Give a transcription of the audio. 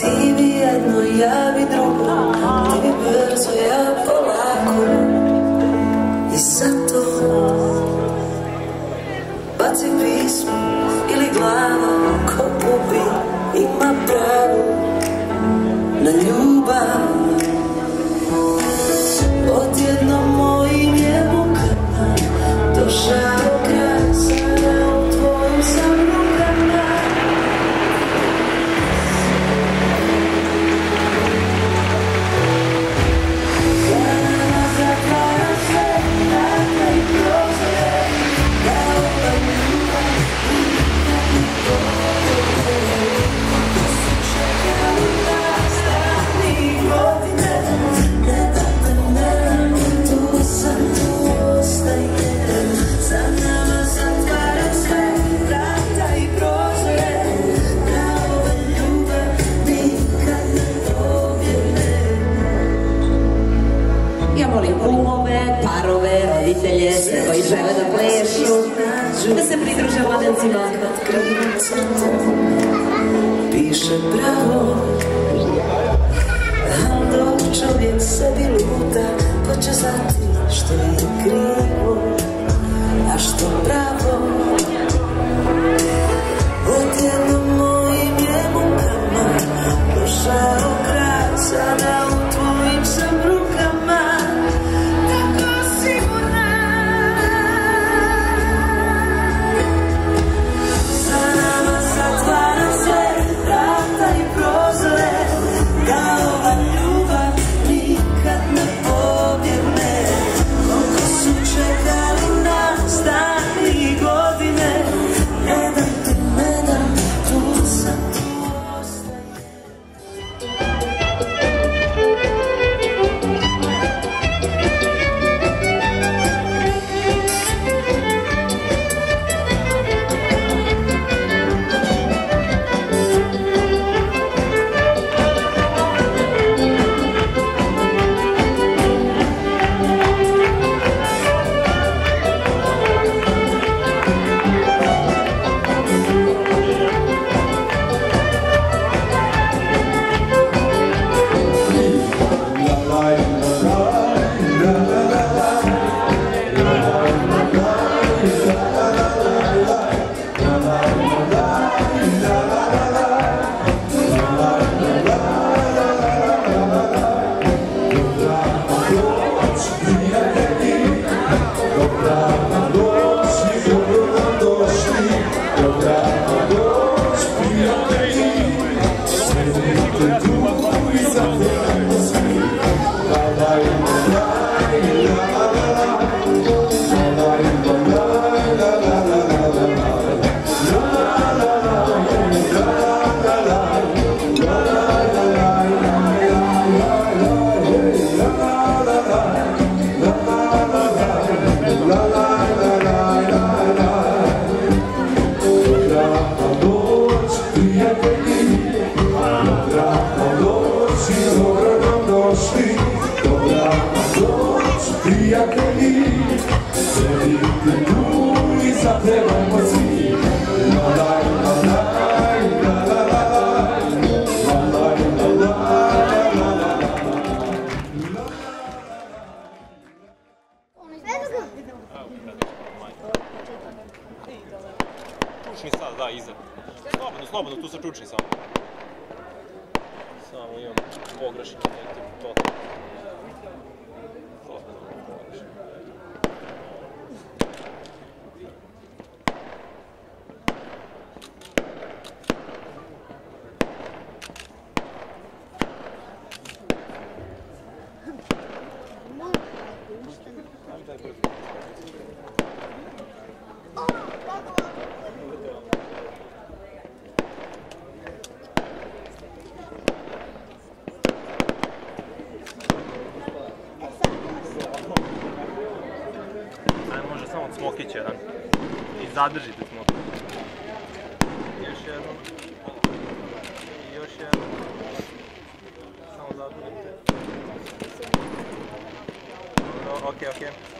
Ti bi jedno, ja bi drugo, ti bi brzo, ja polako. I zato baci pismo ili glava ko pupi ima pravo na ljubav. Odjedno mojim je mukama došao glas u tvojim samlukama. Koji žele da plešu, da se pridruže vodencima kad krivca piše pravo. A dok čovjek sebi luta, ko će znati što je krivo, a što pravo. Odjedno mojim je mukama došao kraj, sada u tvojim sam rukama. Zadržite smo. Još jednom. I još jednom. Samo zadržite. Dobro, okej.